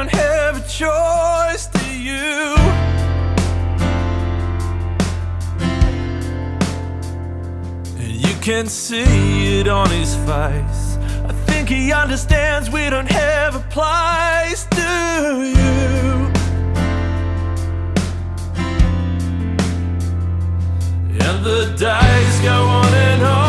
don't have a choice, do you? And you can see it on his face. I think he understands we don't have a place, do you? And the days go on and on.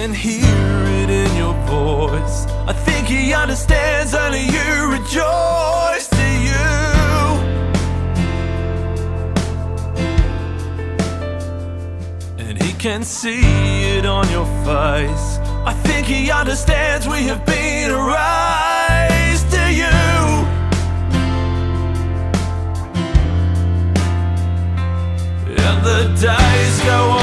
Can hear it in your voice. I think he understands, only you rejoice, do you? And he can see it on your face. I think he understands we have been erased, do you? And the days go on.